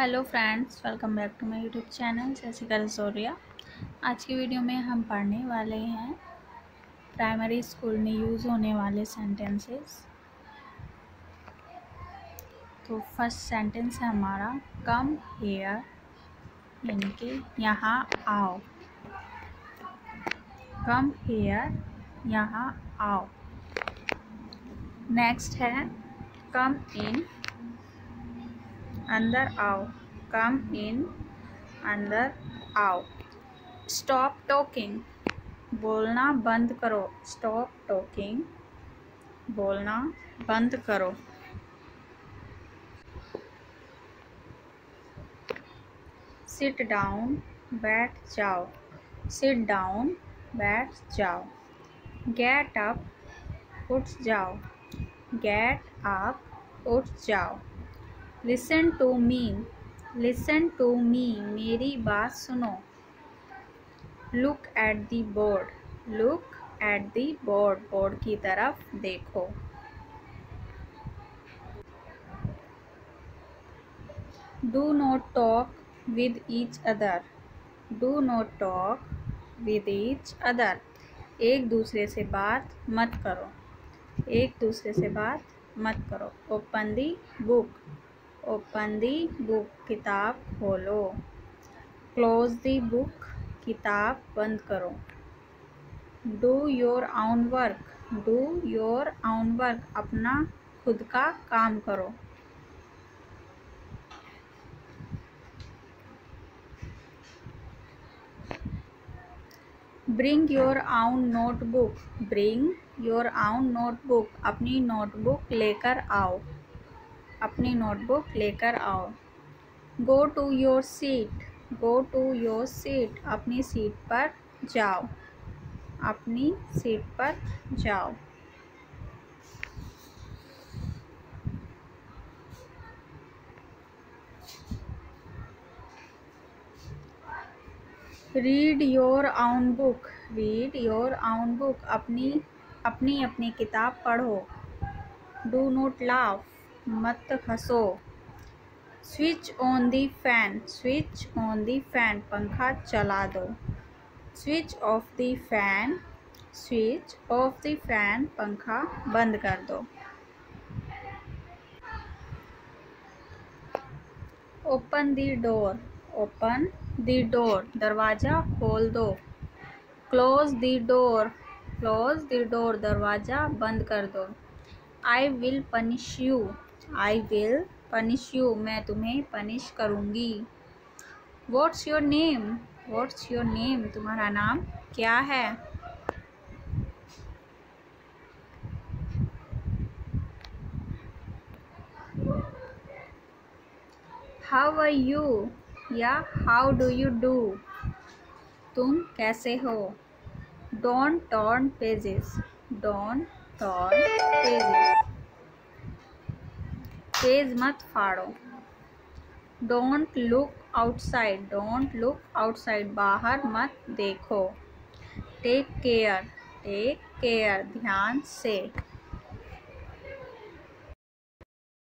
Hello friends, welcome back to my YouTube channel Jessica Rajoria. आज की video में हम पढ़ने वाले हैं प्राइमरी स्कूल में यूज़ होने वाले सेंटेंसेस। तो फर्स्ट सेंटेंस है हमारा कम हियर, यानी कि यहाँ आओ। कम हियर, यहाँ आओ। नेक्स्ट है कम इन, अंदर आओ। कम इन, अंदर आओ। स्टॉप टॉकिंग, बोलना बंद करो। स्टॉप टॉकिंग, बोलना बंद करो। सिट डाउन, बैठ जाओ। सिट डाउन, बैठ जाओ। गेट अप, उठ जाओ। गेट अप, उठ जाओ। Listen to me, listen to me, मेरी बात सुनो। Look at the board, look at the board, board की तरफ देखो। Do not talk with each other, do not talk with each other, एक दूसरे से बात मत करो। एक दूसरे से बात मत करो। Open the book, open the book, किताब खोलो। क्लोज दी बुक, किताब बंद करो। Do your own work, do your own work, अपना खुद का काम करो। Bring your own notebook, bring your own notebook, अपनी नोटबुक लेकर आओ। अपनी नोटबुक लेकर आओ। Go to your seat, go to your seat, अपनी सीट पर जाओ। अपनी सीट पर जाओ। Read your own book, read your own book, अपनी किताब पढ़ो। डू नॉट लाफ, मत हंसो। Switch on the fan, switch on the fan, पंखा चला दो। Switch off the fan, switch off the fan, पंखा बंद कर दो। Open the door, open the door, दरवाज़ा खोल दो। Close the door, close the door, दरवाज़ा बंद कर दो। I will punish you, I will punish you, मैं तुम्हें पनिश करूँगी। What's your name, what's your name, तुम्हारा नाम क्या है। हाउ आर यू या हाउ डू यू डू, तुम कैसे हो। Don't turn pages, don't turn pages, page मत फाड़ो। Don't look outside, don't look outside, बाहर मत देखो। टेक केयर, टेक केयर, ध्यान से।